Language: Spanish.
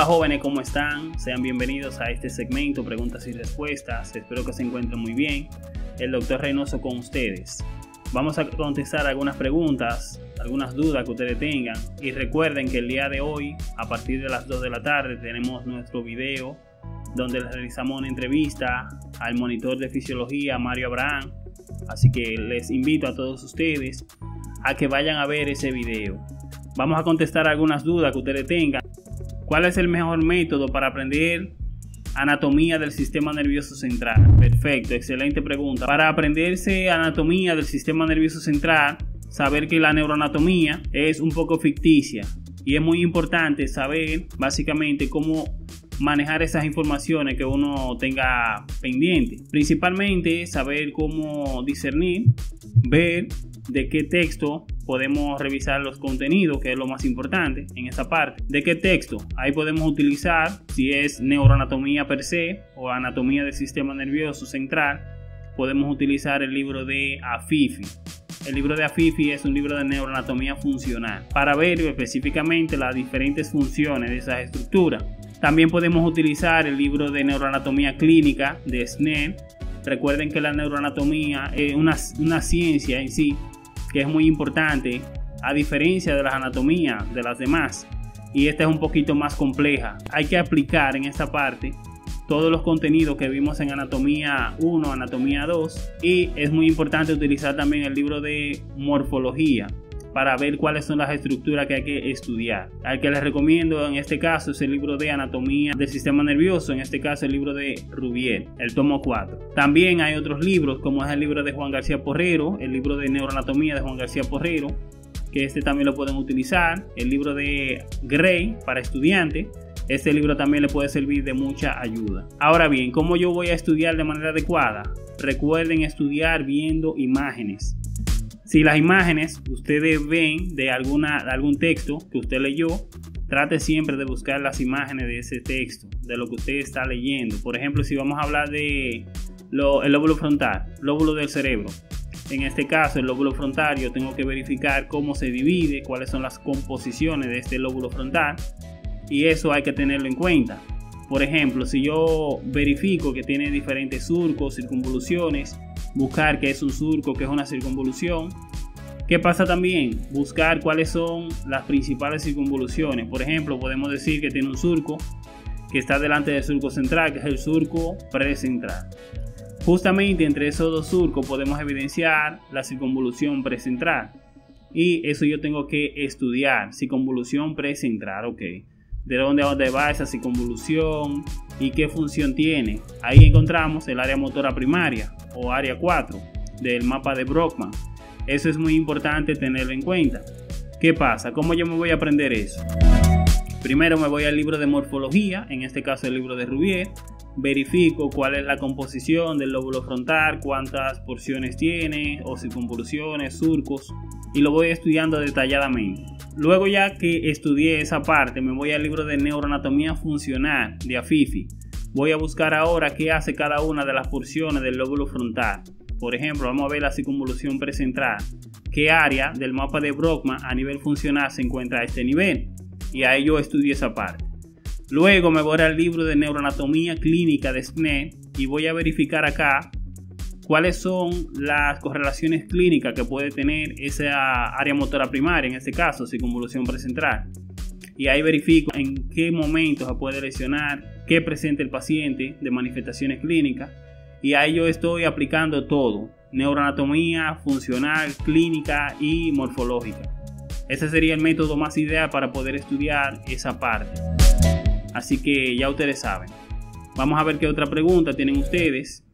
Hola jóvenes, ¿cómo están? Sean bienvenidos a este segmento Preguntas y Respuestas. Espero que se encuentren muy bien. El doctor Reynoso con ustedes. Vamos a contestar algunas preguntas, algunas dudas que ustedes tengan. Y recuerden que el día de hoy, a partir de las 2 de la tarde, tenemos nuestro video donde les realizamos una entrevista al monitor de fisiología Mario Abraham. Así que les invito a todos ustedes a que vayan a ver ese video. Vamos a contestar algunas dudas que ustedes tengan. ¿Cuál es el mejor método para aprender anatomía del sistema nervioso central? Perfecto, excelente pregunta. Para aprenderse anatomía del sistema nervioso central, saber que la neuroanatomía es un poco ficticia y es muy importante saber básicamente cómo manejar esas informaciones que uno tenga pendiente. Principalmente saber cómo discernir, ver de qué texto podemos revisar los contenidos, que es lo más importante en esa parte. ¿De qué texto? Ahí podemos utilizar si es neuroanatomía per se o anatomía del sistema nervioso central. Podemos utilizar el libro de Afifi. El libro de Afifi es un libro de neuroanatomía funcional para ver específicamente las diferentes funciones de esa estructura. También podemos utilizar el libro de neuroanatomía clínica de Snell. Recuerden que la neuroanatomía es una ciencia en sí que es muy importante, a diferencia de las anatomías de las demás, y esta es un poquito más compleja. Hay que aplicar en esta parte todos los contenidos que vimos en anatomía 1, anatomía 2, y es muy importante utilizar también el libro de morfología para ver cuáles son las estructuras que hay que estudiar. Al que les recomiendo en este caso es el libro de anatomía del sistema nervioso, en este caso el libro de Rubiel, el tomo 4. También hay otros libros como es el libro de Juan García Porrero, el libro de neuroanatomía de Juan García Porrero, que este también lo pueden utilizar, el libro de Gray para estudiantes. Este libro también le puede servir de mucha ayuda. Ahora bien, ¿cómo yo voy a estudiar de manera adecuada? Recuerden estudiar viendo imágenes. Si las imágenes ustedes ven de algún texto que usted leyó, trate siempre de buscar las imágenes de ese texto, de lo que usted está leyendo. Por ejemplo, si vamos a hablar de el lóbulo frontal, lóbulo del cerebro. En este caso, el lóbulo frontal, yo tengo que verificar cómo se divide, cuáles son las composiciones de este lóbulo frontal, y eso hay que tenerlo en cuenta. Por ejemplo, si yo verifico que tiene diferentes surcos, circunvoluciones, buscar qué es un surco, qué es una circunvolución. ¿Qué pasa también? Buscar cuáles son las principales circunvoluciones. Por ejemplo, podemos decir que tiene un surco que está delante del surco central, que es el surco precentral. Justamente entre esos dos surcos podemos evidenciar la circunvolución precentral. Y eso yo tengo que estudiar, circunvolución precentral, ok. ¿De dónde va esa circunvolución y qué función tiene? Ahí encontramos el área motora primaria o área 4 del mapa de Brodmann. Eso es muy importante tenerlo en cuenta. ¿Qué pasa? ¿Cómo yo me voy a aprender eso? Primero me voy al libro de morfología, en este caso el libro de Rubiel. Verifico cuál es la composición del lóbulo frontal, cuántas porciones tiene o circunvoluciones, surcos, y lo voy estudiando detalladamente. Luego, ya que estudié esa parte, me voy al libro de neuroanatomía funcional de Afifi. Voy a buscar ahora qué hace cada una de las porciones del lóbulo frontal. Por ejemplo, vamos a ver la circunvolución precentral. ¿Qué área del mapa de Brodmann a nivel funcional se encuentra a este nivel? Y ahí yo estudié esa parte. Luego me voy al libro de neuroanatomía clínica de Snell y voy a verificar acá cuáles son las correlaciones clínicas que puede tener esa área motora primaria, en este caso circunvolución precentral. Y ahí verifico en qué momento se puede lesionar, qué presenta el paciente de manifestaciones clínicas. Y ahí yo estoy aplicando todo, neuroanatomía, funcional, clínica y morfológica. Ese sería el método más ideal para poder estudiar esa parte. Así que ya ustedes saben. Vamos a ver qué otra pregunta tienen ustedes.